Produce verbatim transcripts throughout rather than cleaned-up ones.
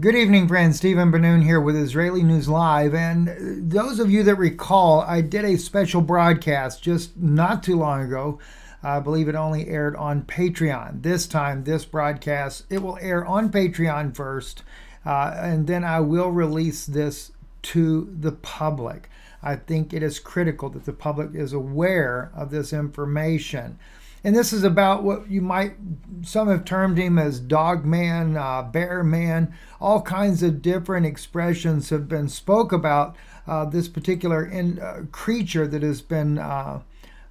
Good evening, friends. Stephen Benoon here with Israeli News Live. And those of you that recall, I did a special broadcast just not too long ago. I believe it only aired on Patreon. This time, this broadcast, it will air on Patreon first, uh, and then I will release this to the public. I think it is critical that the public is aware of this information. And this is about what you might, some have termed him as dog man, uh, bear man. All kinds of different expressions have been spoke about uh, this particular in, uh, creature that has been uh,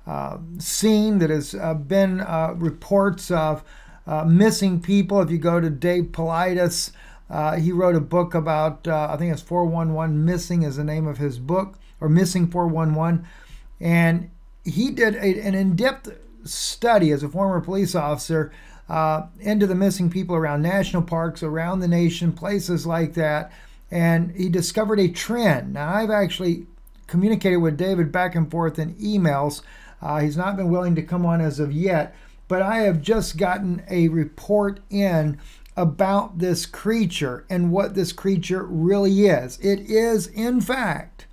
uh, seen, that has uh, been uh, reports of uh, missing people. If you go to David Paulides, uh, he wrote a book about, uh, I think it's four one one Missing is the name of his book, or Missing four one one. And he did a, an in-depth study as a former police officer uh, into the missing people around national parks, around the nation, places like that. And he discovered a trend. Now, I've actually communicated with David back and forth in emails. Uh, he's not been willing to come on as of yet, but I have just gotten a report in about this creature and what this creature really is. It is, in fact,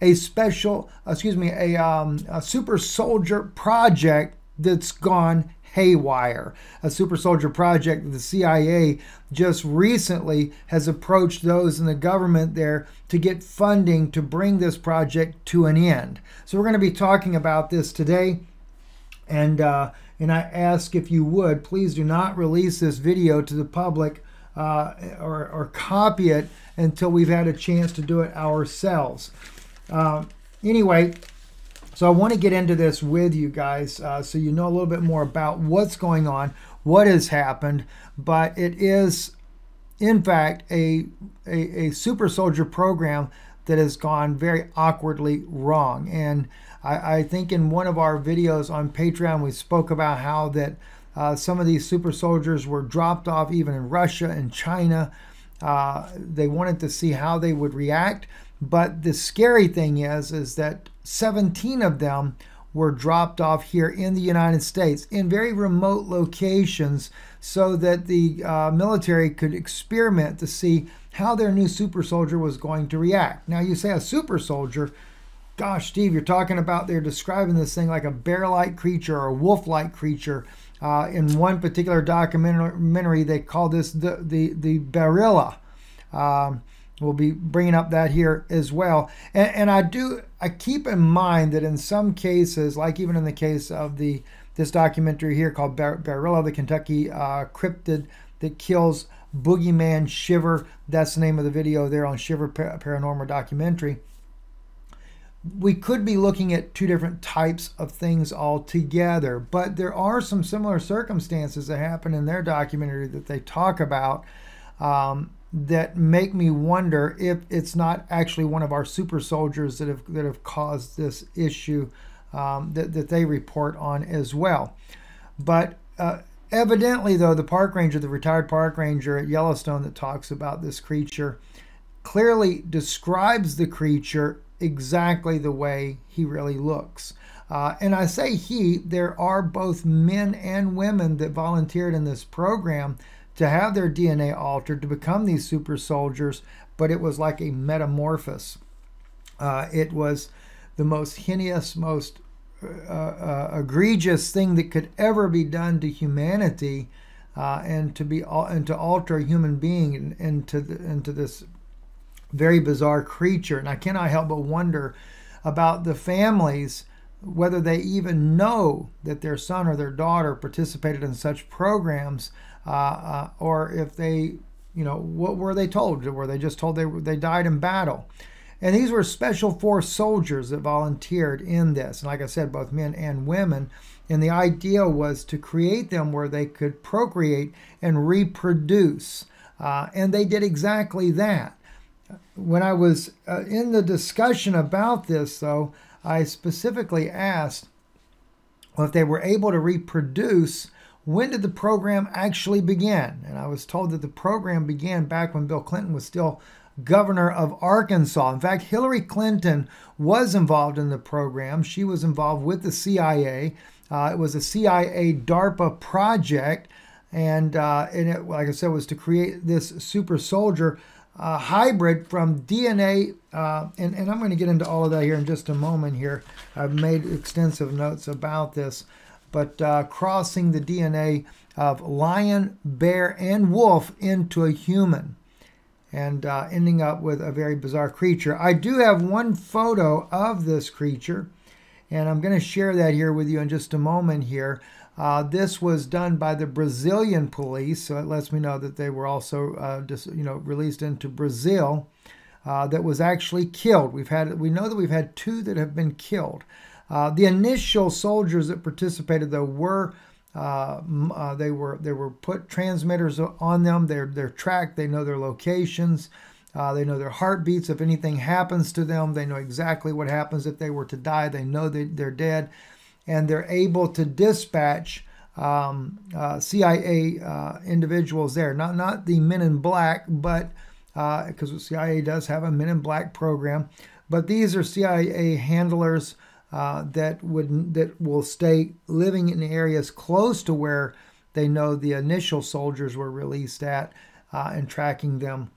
a special, excuse me, a, um, a super soldier project that's gone haywire. A super soldier project that the C I A just recently has approached those in the government there to get funding to bring this project to an end. So we're going to be talking about this today. And, uh, and I ask if you would, please do not release this video to the public uh, or, or copy it until we've had a chance to do it ourselves. Uh, anyway, so I want to get into this with you guys uh, so you know a little bit more about what's going on, what has happened, but it is, in fact, a, a, a super soldier program that has gone very awkwardly wrong. And I, I think in one of our videos on Patreon, we spoke about how that uh, some of these super soldiers were dropped off even in Russia and China. Uh, they wanted to see how they would react. But the scary thing is, is that seventeen of them were dropped off here in the United States in very remote locations so that the uh, military could experiment to see how their new super soldier was going to react. Now, you say a super soldier, gosh, Steve, you're talking about they're describing this thing like a bear-like creature or a wolf-like creature. Uh, in one particular documentary, they call this the, the, the Barilla. Um, We'll be bringing up that here as well. And, and I do, I keep in mind that in some cases, like even in the case of the this documentary here called Bar Barilla, the Kentucky uh, Cryptid That Kills Boogeyman Shiver. That's the name of the video there on Shiver Par Paranormal Documentary. We could be looking at two different types of things altogether, but there are some similar circumstances that happen in their documentary that they talk about. Um, that make me wonder if it's not actually one of our super soldiers that have that have caused this issue um, that, that they report on as well. But uh, evidently, though, the park ranger, the retired park ranger at Yellowstone that talks about this creature clearly describes the creature exactly the way he really looks. Uh, and I say he, there are both men and women that volunteered in this program to have their D N A altered to become these super soldiers, but it was like a metamorphosis. Uh, it was the most heinous, most uh, uh, egregious thing that could ever be done to humanity, uh, and to be and to alter a human being into the, into this very bizarre creature. And I cannot help but wonder about the families, whether they even know that their son or their daughter participated in such programs, uh, uh, or if they, you know, what were they told? Were they just told they, they died in battle? And these were special force soldiers that volunteered in this. And like I said, both men and women. And the idea was to create them where they could procreate and reproduce. Uh, and they did exactly that. When I was uh, in the discussion about this, though, I specifically asked, well, if they were able to reproduce, when did the program actually begin? And I was told that the program began back when Bill Clinton was still governor of Arkansas. In fact, Hillary Clinton was involved in the program. She was involved with the C I A. Uh, it was a C I A DARPA project. And, uh, and it, like I said, was to create this super soldier uh, hybrid from D N A. Uh, and, and I'm going to get into all of that here in just a moment here. I've made extensive notes about this. But uh, crossing the D N A of lion, bear, and wolf into a human, and uh, ending up with a very bizarre creature. I do have one photo of this creature, and I'm going to share that here with you in just a moment here. Uh, this was done by the Brazilian police, so it lets me know that they were also uh, just, you know, released into Brazil. Uh, that was actually killed. We've had we know that we've had two that have been killed. Uh, the initial soldiers that participated, though, were Uh, uh, they were they were put transmitters on them. They're they're tracked. They know their locations. Uh, they know their heartbeats. If anything happens to them, they know exactly what happens. If they were to die, they know they, they're dead, and they're able to dispatch um, uh, C I A uh, individuals there. Not not the Men in Black, but because uh, the C I A does have a Men in Black program, but these are C I A handlers. Uh, that would that will stay living in areas close to where they know the initial soldiers were released at, uh, and tracking them,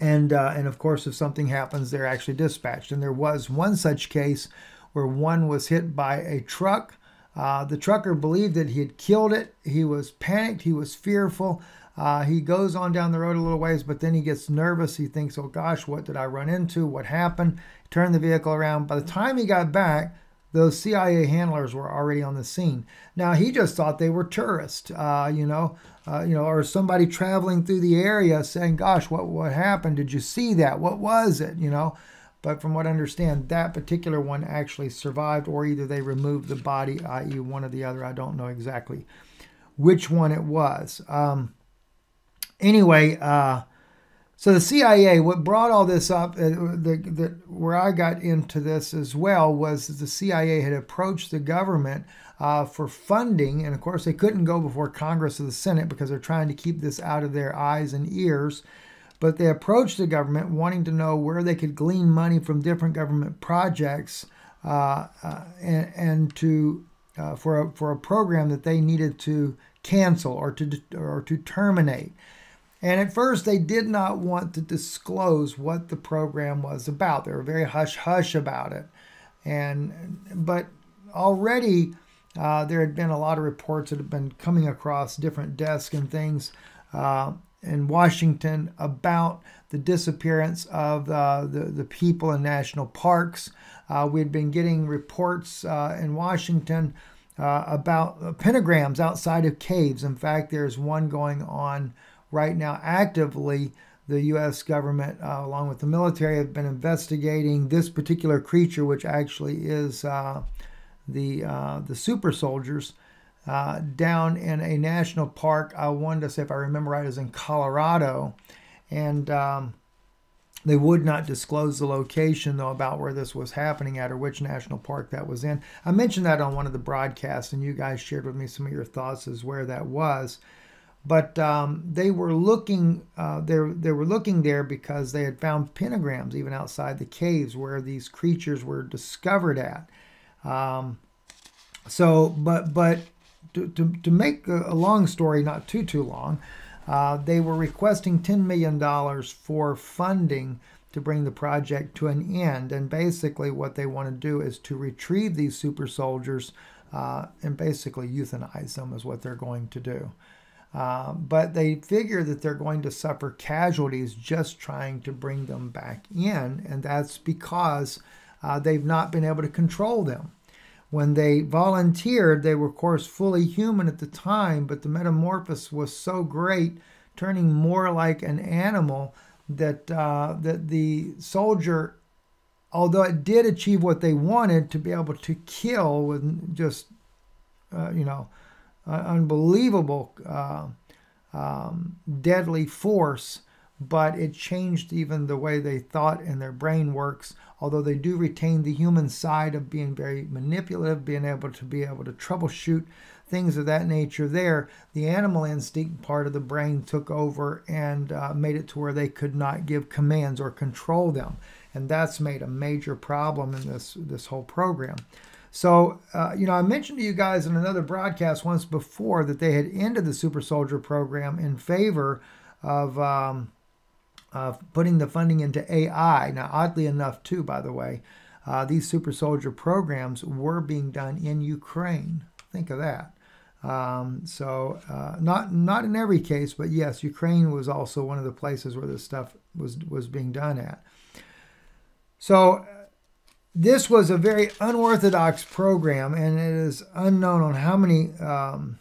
and uh, and of course if something happens they're actually dispatched. And there was one such case where one was hit by a truck. Uh, the trucker believed that he had killed it. He was panicked. He was fearful. Uh, he goes on down the road a little ways, but then he gets nervous. He thinks, oh gosh, what did I run into? What happened? Turned the vehicle around. By the time he got back, those C I A handlers were already on the scene. Now, he just thought they were tourists, uh, you know, uh, you know, or somebody traveling through the area saying, gosh, what, what happened? Did you see that? What was it? You know, but from what I understand, that particular one actually survived, or either they removed the body, that is one or the other. I don't know exactly which one it was. Um, Anyway, uh, so the C I A, what brought all this up, uh, the, the, where I got into this as well, was that the C I A had approached the government uh, for funding. And, of course, they couldn't go before Congress or the Senate because they're trying to keep this out of their eyes and ears. But they approached the government wanting to know where they could glean money from different government projects uh, uh, and, and to uh, for, a, for a program that they needed to cancel or to, or to terminate. And at first, they did not want to disclose what the program was about. They were very hush-hush about it. And but already, uh, there had been a lot of reports that had been coming across different desks and things uh, in Washington about the disappearance of uh, the, the people in national parks. Uh, we had been getting reports uh, in Washington uh, about uh, pentagrams outside of caves. In fact, there's one going on right now. Actively, the U S government, uh, along with the military, have been investigating this particular creature, which actually is uh, the uh, the super soldiers, uh, down in a national park. I wanted to say, if I remember right, is in Colorado, and um, they would not disclose the location, though, about where this was happening at or which national park that was in. I mentioned that on one of the broadcasts, and you guys shared with me some of your thoughts as where that was. But um, they were looking. Uh, they they were looking there because they had found pentagrams even outside the caves where these creatures were discovered at. Um, so, but but to to, to make a long story not too too long, uh, they were requesting ten million dollars for funding to bring the project to an end. And basically, what they want to do is to retrieve these super soldiers uh, and basically euthanize them is what they're going to do. Uh, but they figure that they're going to suffer casualties just trying to bring them back in, and that's because uh, they've not been able to control them. When they volunteered, they were, of course, fully human at the time, but the metamorphosis was so great, turning more like an animal, that, uh, that the soldier, although it did achieve what they wanted, to be able to kill with just, uh, you know, Uh, unbelievable uh, um, deadly force, but it changed even the way they thought and their brain works, although they do retain the human side of being very manipulative, being able to be able to troubleshoot things of that nature there. The animal instinct part of the brain took over and uh, made it to where they could not give commands or control them, and that's made a major problem in this, this whole program. So, uh, you know, I mentioned to you guys in another broadcast once before that they had ended the Super Soldier program in favor of um, uh, putting the funding into A I. Now, oddly enough, too, by the way, uh, these Super Soldier programs were being done in Ukraine. Think of that. Um, so uh, not not in every case, but yes, Ukraine was also one of the places where this stuff was was being done at. So this was a very unorthodox program, and it is unknown on how many um,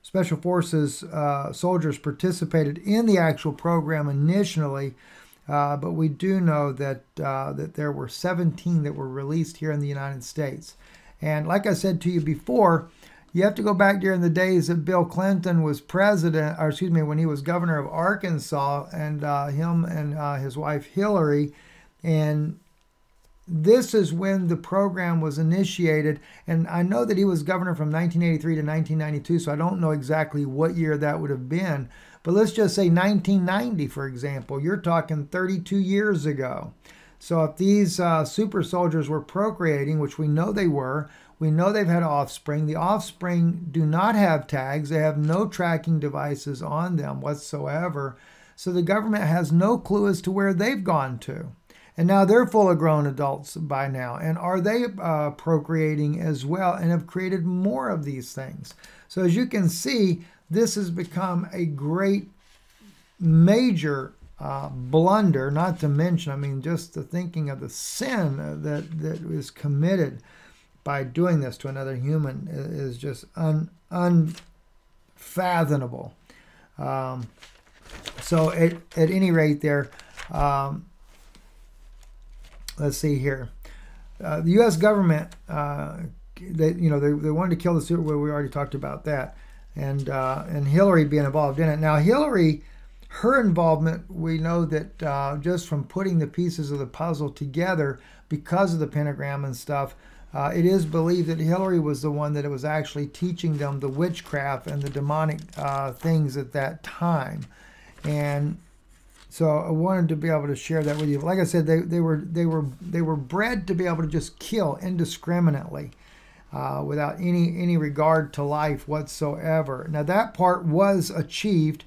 Special Forces uh, soldiers participated in the actual program initially. Uh, but we do know that uh, that there were seventeen that were released here in the United States. And like I said to you before, you have to go back during the days that Bill Clinton was president, or excuse me, when he was governor of Arkansas, and uh, him and uh, his wife Hillary. And this is when the program was initiated. And I know that he was governor from nineteen eighty-three to nineteen ninety-two, so I don't know exactly what year that would have been. But let's just say nineteen ninety, for example. You're talking thirty-two years ago. So if these uh, super soldiers were procreating, which we know they were, we know they've had offspring. The offspring do not have tags. They have no tracking devices on them whatsoever. So the government has no clue as to where they've gone to. And now they're fully grown adults by now. And are they uh, procreating as well, and have created more of these things? So as you can see, this has become a great major uh, blunder, not to mention, I mean, just the thinking of the sin that, that is committed by doing this to another human is just un, unfathomable. Um, so at, at any rate there, um, let's see here. Uh, the U S government, uh, they, you know, they, they wanted to kill the Super, well, we already talked about that, and, uh, and Hillary being involved in it. Now Hillary, her involvement, we know that uh, just from putting the pieces of the puzzle together because of the pentagram and stuff, Uh, it is believed that Hillary was the one that was actually teaching them the witchcraft and the demonic uh, things at that time. And so I wanted to be able to share that with you. But like I said, they, they, were, they, were, they were bred to be able to just kill indiscriminately uh, without any, any regard to life whatsoever. Now that part was achieved,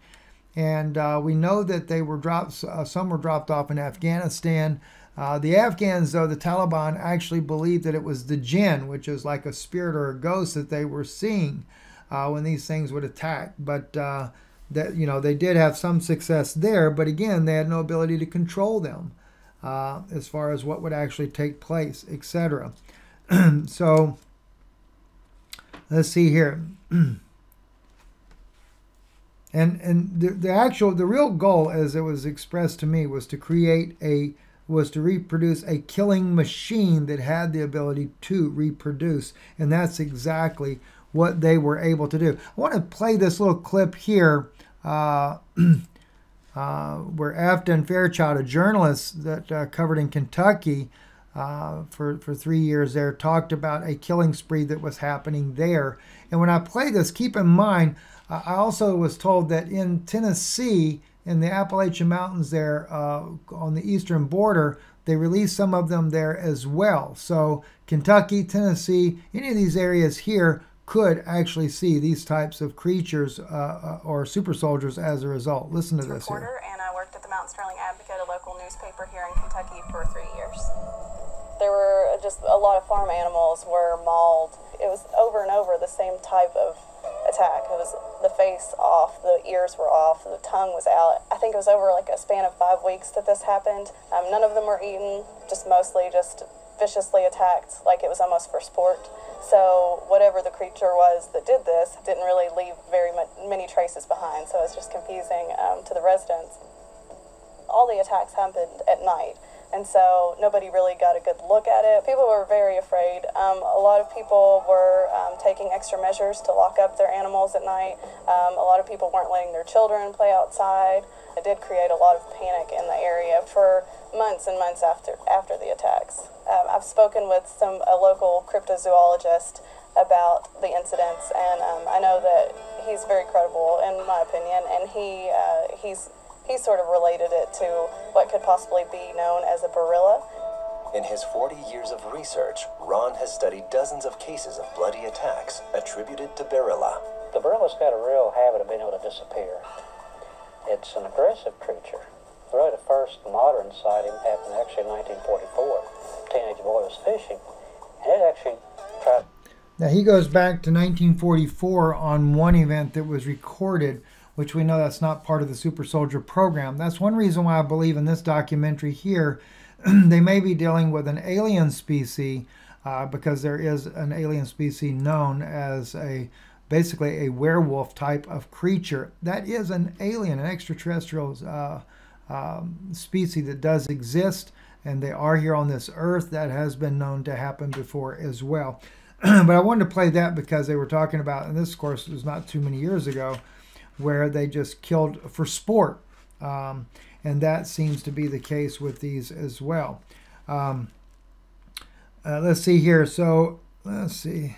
and uh, we know that they were dropped, uh, some were dropped off in Afghanistan. Uh, the Afghans, though, the Taliban actually believed that it was the jinn, which is like a spirit or a ghost that they were seeing uh, when these things would attack. But, uh, that, you know, they did have some success there. But again, they had no ability to control them uh, as far as what would actually take place, et cetera. So let's see here. and and the, the actual, the real goal, as it was expressed to me, was to create a... was to reproduce a killing machine that had the ability to reproduce. And that's exactly what they were able to do. I want to play this little clip here uh, uh, where Afton Fairchild, a journalist that uh, covered in Kentucky uh, for, for three years there, talked about a killing spree that was happening there. And when I play this, keep in mind, uh, I also was told that in Tennessee, in the Appalachian Mountains there uh, on the eastern border, they released some of them there as well. So Kentucky, Tennessee, any of these areas here could actually see these types of creatures uh, or super soldiers as a result. Listen to this here. And I worked at the Mount Sterling Advocate, a local newspaper here in Kentucky, for three years. There were just a lot of farm animals were mauled. It was over and over the same type of attack. It was the face off, the ears were off, the tongue was out. I think it was over like a span of five weeks that this happened. Um, none of them were eaten, just mostly just viciously attacked, like it was almost for sport. So whatever the creature was that did this didn't really leave very much, many traces behind, so it's just confusing um, to the residents. All the attacks happened at night, and so nobody really got a good look at it. People were very afraid. Um, a lot of people were um, taking extra measures to lock up their animals at night. Um, a lot of people weren't letting their children play outside. It did create a lot of panic in the area for months and months after, after the attacks. Um, I've spoken with some a local cryptozoologist about the incidents, and um, I know that he's very credible, in my opinion, and he uh, he's... He sort of related it to what could possibly be known as a Barilla. In his forty years of research, Ron has studied dozens of cases of bloody attacks attributed to Barilla. The Barilla's got a real habit of being able to disappear. It's an aggressive creature. Really, the first modern sighting happened actually in nineteen forty-four. A teenage boy was fishing, and it actually tried. Now, he goes back to nineteen forty-four on one event that was recorded, which we know that's not part of the Super Soldier program. That's one reason why I believe in this documentary here, they may be dealing with an alien species, uh, because there is an alien species known as a basically a werewolf type of creature. That is an alien, an extraterrestrial uh, um, species that does exist, and they are here on this earth. That has been known to happen before as well. But I wanted to play that because they were talking about, and this, of course, was not too many years ago, where they just killed for sport. Um, and that seems to be the case with these as well. Um, uh, let's see here. So, let's see.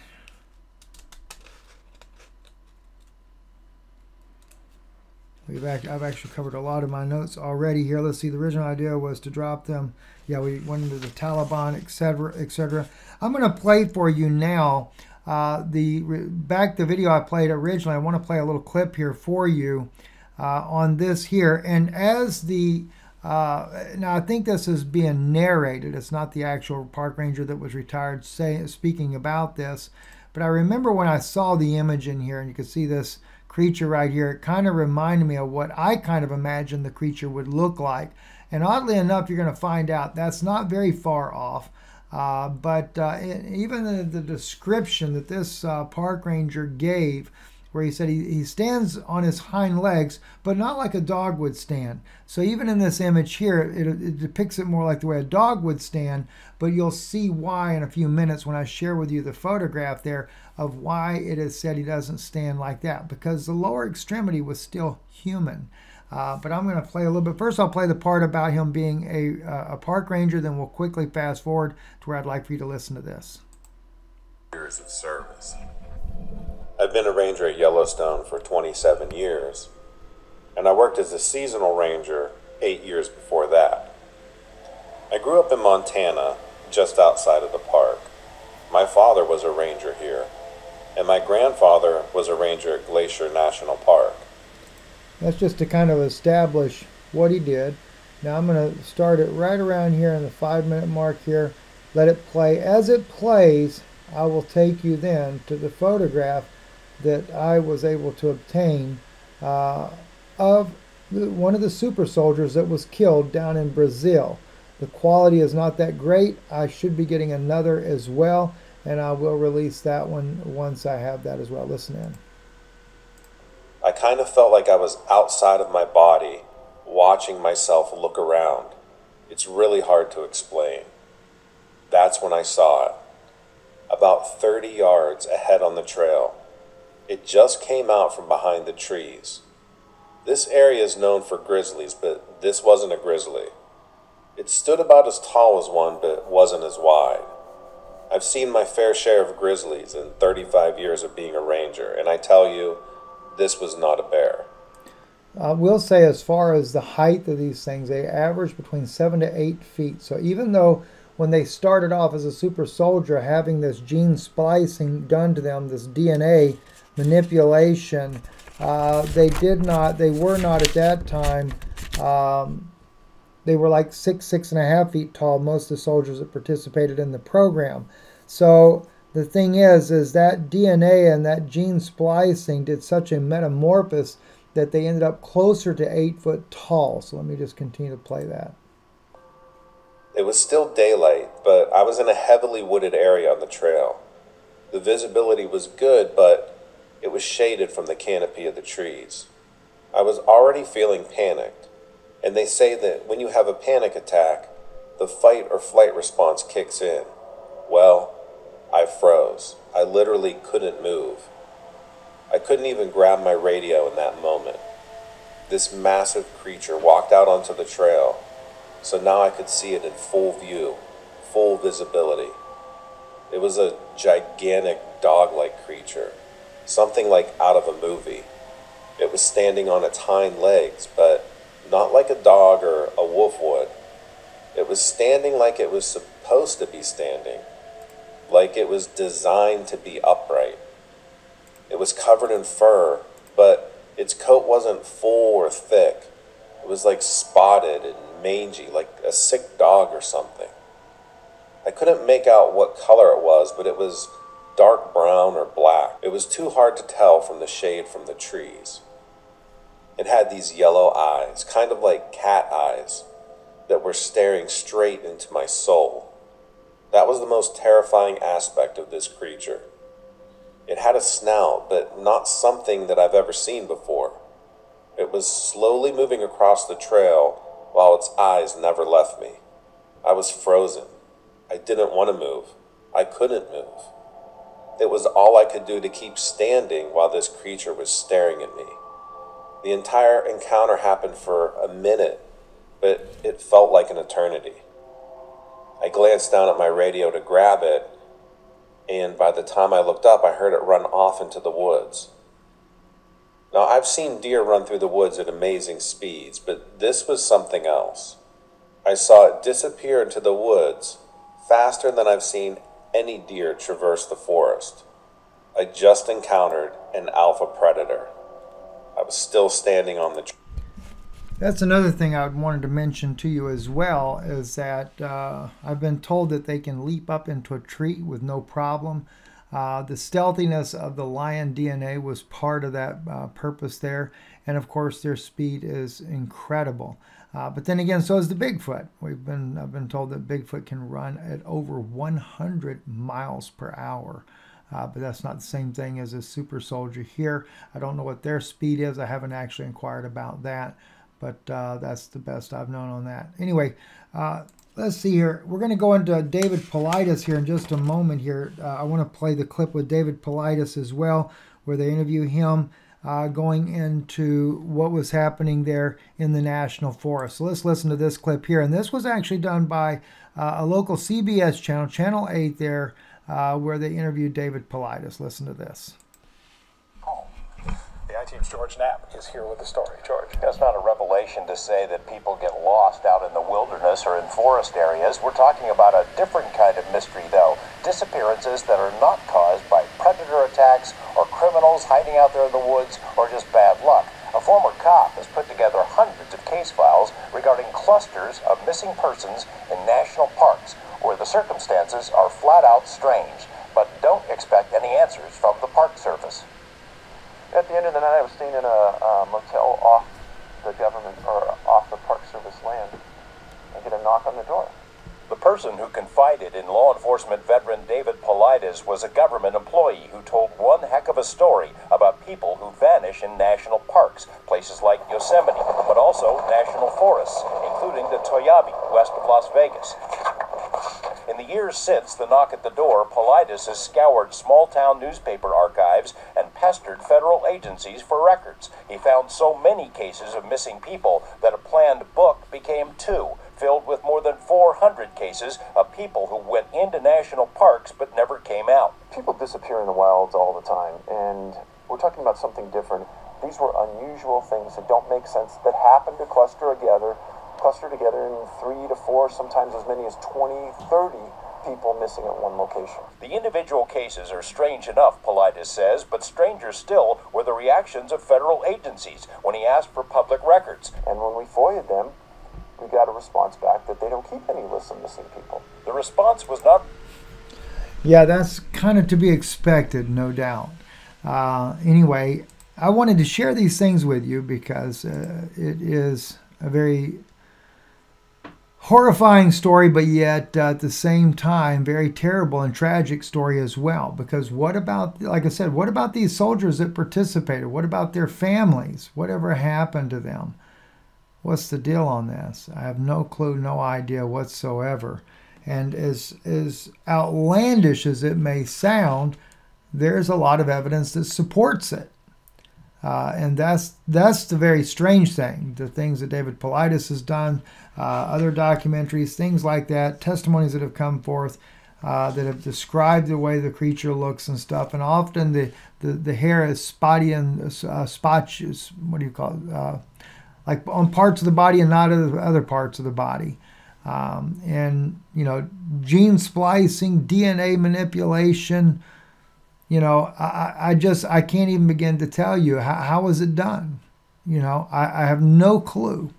We've act, I've actually covered a lot of my notes already here. Let's see. The original idea was to drop them. Yeah, we went into the Taliban, et cetera, et cetera. I'm going to play for you now uh, the back the video I played originally. I want to play a little clip here for you uh, on this here. And as the uh, now, I think this is being narrated. It's not the actual park ranger that was retired say, speaking about this. But I remember when I saw the image in here, and you can see this creature right here, it kind of reminded me of what I kind of imagined the creature would look like. And oddly enough, you're going to find out that's not very far off. Uh, but uh, it, even the, the description that this uh, park ranger gave, where he said he, he stands on his hind legs, but not like a dog would stand. So even in this image here, it, it depicts it more like the way a dog would stand, but you'll see why in a few minutes when I share with you the photograph there of why it is said he doesn't stand like that, because the lower extremity was still human. Uh, but I'm going to play a little bit. First, I'll play the part about him being a, uh, a park ranger, then we'll quickly fast forward to where I'd like for you to listen to this. Years of service. I've been a ranger at Yellowstone for twenty-seven years, and I worked as a seasonal ranger eight years before that. I grew up in Montana, just outside of the park. My father was a ranger here, and my grandfather was a ranger at Glacier National Park. That's just to kind of establish what he did. Now I'm going to start it right around here in the five minute mark here. Let it play. As it plays, I will take you then to the photograph that I was able to obtain uh, of the, one of the super soldiers that was killed down in Brazil. The quality is not that great. I should be getting another as well, and I will release that one once I have that as well. Listen in. I kind of felt like I was outside of my body, watching myself look around. It's really hard to explain. That's when I saw it, about thirty yards ahead on the trail. It just came out from behind the trees. This area is known for grizzlies, but this wasn't a grizzly. It stood about as tall as one, but wasn't as wide. I've seen my fair share of grizzlies in thirty-five years of being a ranger, and I tell you, this was not a bear. I will say, as far as the height of these things, they average between seven to eight feet. So even though when they started off as a super soldier, having this gene splicing done to them, this D N A manipulation, uh, they did not, they were not at that time, um, they were like six, six and a half feet tall, most of the soldiers that participated in the program. So the thing is, is that D N A and that gene splicing did such a metamorphosis that they ended up closer to eight foot tall. So let me just continue to play that. It was still daylight, but I was in a heavily wooded area on the trail. The visibility was good, but it was shaded from the canopy of the trees. I was already feeling panicked, and they say that when you have a panic attack, the fight or flight response kicks in. Well, I froze. I literally couldn't move. I couldn't even grab my radio in that moment. This massive creature walked out onto the trail, so now I could see it in full view, full visibility. It was a gigantic dog-like creature, something like out of a movie. It was standing on its hind legs, but not like a dog or a wolf would. It was standing like it was supposed to be standing, like it was designed to be upright. It was covered in fur, but its coat wasn't full or thick. It was like spotted and mangy, like a sick dog or something. I couldn't make out what color it was, but it was dark brown or black. It was too hard to tell from the shade from the trees. It had these yellow eyes, kind of like cat eyes, that were staring straight into my soul. That was the most terrifying aspect of this creature. It had a snout, but not something that I've ever seen before. It was slowly moving across the trail while its eyes never left me. I was frozen. I didn't want to move. I couldn't move. It was all I could do to keep standing while this creature was staring at me. The entire encounter happened for a minute, but it felt like an eternity. I glanced down at my radio to grab it, and by the time I looked up, I heard it run off into the woods. Now, I've seen deer run through the woods at amazing speeds, but this was something else. I saw it disappear into the woods faster than I've seen any deer traverse the forest. I just encountered an alpha predator. I was still standing on the tree. That's another thing I wanted to mention to you as well, is that uh, I've been told that they can leap up into a tree with no problem. Uh, the stealthiness of the lion D N A was part of that uh, purpose there. And of course, their speed is incredible. Uh, but then again, so is the Bigfoot. We've been, I've been told that Bigfoot can run at over one hundred miles per hour. Uh, but that's not the same thing as a super soldier here. I don't know what their speed is. I haven't actually inquired about that. But uh, that's the best I've known on that. Anyway, uh, let's see here. We're going to go into David Paulides here in just a moment here. Uh, I want to play the clip with David Paulides as well, where they interview him uh, going into what was happening there in the National Forest. So let's listen to this clip here. And this was actually done by uh, a local C B S channel, Channel eight there, uh, where they interviewed David Paulides. Listen to this. Team's George Knapp is here with the story. George. That's not a revelation to say that people get lost out in the wilderness or in forest areas. We're talking about a different kind of mystery, though. Disappearances that are not caused by predator attacks or criminals hiding out there in the woods or just bad luck. A former cop has put together hundreds of case files regarding clusters of missing persons in national parks where the circumstances are flat out strange, but don't expect any answers from the Park Service. At the end of the night, I was staying in a uh, motel off the government, or off the Park Service land. I get a knock on the door. The person who confided in law enforcement veteran David Paulides was a government employee who told one heck of a story about people who vanish in national parks, places like Yosemite, but also national forests, including the Toiyabe west of Las Vegas. In the years since the knock at the door, Paulides has scoured small-town newspaper archives and pestered federal agencies for records. He found so many cases of missing people that a planned book became two, filled with more than four hundred cases of people who went into national parks but never came out. People disappear in the wilds all the time, and we're talking about something different. These were unusual things that don't make sense, that happen to cluster together. cluster together in three to four, sometimes as many as twenty, thirty people missing at one location. The individual cases are strange enough, Paulides says, but stranger still were the reactions of federal agencies when he asked for public records. And when we FOIA'd them, we got a response back that they don't keep any lists of missing people. The response was not... Yeah, that's kind of to be expected, no doubt. Uh, anyway, I wanted to share these things with you because uh, it is a very... horrifying story, but yet uh, at the same time, very terrible and tragic story as well. Because what about, like I said, what about these soldiers that participated? What about their families? Whatever happened to them? What's the deal on this? I have no clue, no idea whatsoever. And as, as outlandish as it may sound, there's a lot of evidence that supports it. Uh, and that's that's the very strange thing, the things that David Paulides has done, uh, other documentaries, things like that, testimonies that have come forth uh, that have described the way the creature looks and stuff. And often the, the, the hair is spotty and uh, spotch, what do you call it, uh, like on parts of the body and not other parts of the body. Um, and, you know, gene splicing, D N A manipulation, you know, I, I just, I can't even begin to tell you how, how is it done. You know, I, I have no clue.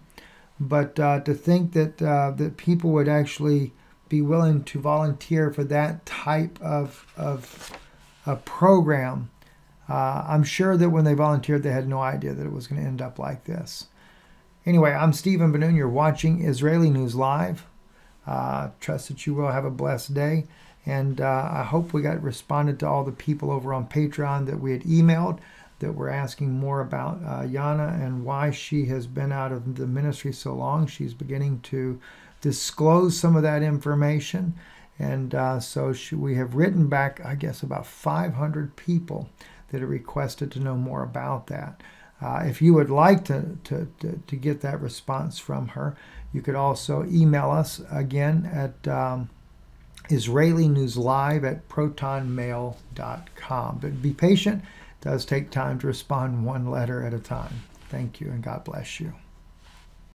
But uh, to think that, uh, that people would actually be willing to volunteer for that type of, of a program, uh, I'm sure that when they volunteered, they had no idea that it was going to end up like this. Anyway, I'm Stephen Benoon. You're watching Israeli News Live. Uh, trust that you will have a blessed day. And uh, I hope we got responded to all the people over on Patreon that we had emailed that were asking more about uh, Yana and why she has been out of the ministry so long. She's beginning to disclose some of that information. And uh, so she, we have written back, I guess, about five hundred people that have requested to know more about that. Uh, if you would like to, to, to, to get that response from her, you could also email us again at um, Israeli News Live at proton mail dot com. But be patient. It does take time to respond one letter at a time. Thank you, and God bless you.